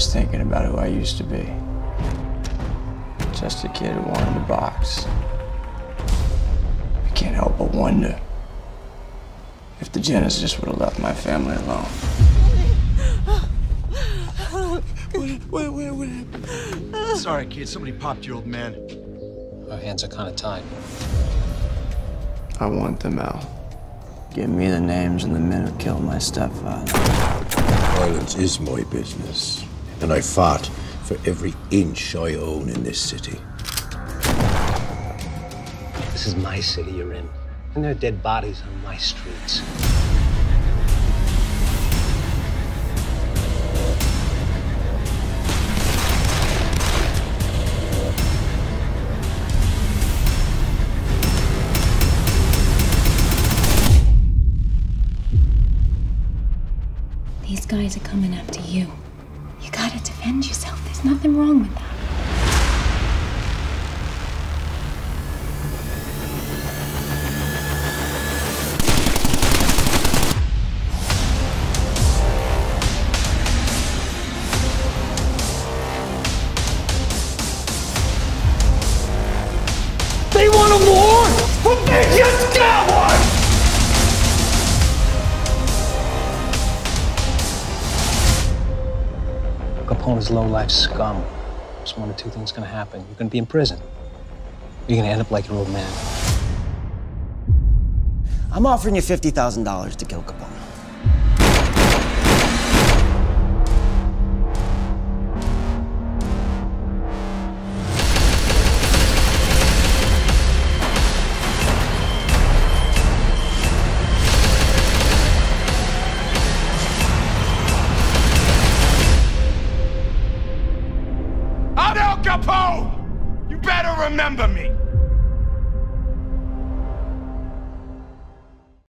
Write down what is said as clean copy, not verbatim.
Just thinking about who I used to be. Just a kid who wanted to box. I can't help but wonder if the Jenners just would have left my family alone. What happened? Sorry, kid. Somebody popped your old man. Our hands are kind of tied. I want them out. Give me the names and the men who killed my stepfather. Violence is my business, and I fought for every inch I own in this city. This is my city you're in, and there are dead bodies on my streets. These guys are coming after you. You gotta defend yourself. There's nothing wrong with that. They want a war? Well, they just got one! Capone's low-life scum. Just one or two things gonna happen. You're gonna be in prison. You're gonna end up like your old man. I'm offering you $50,000 to kill Capone. Al Capone, you better remember me.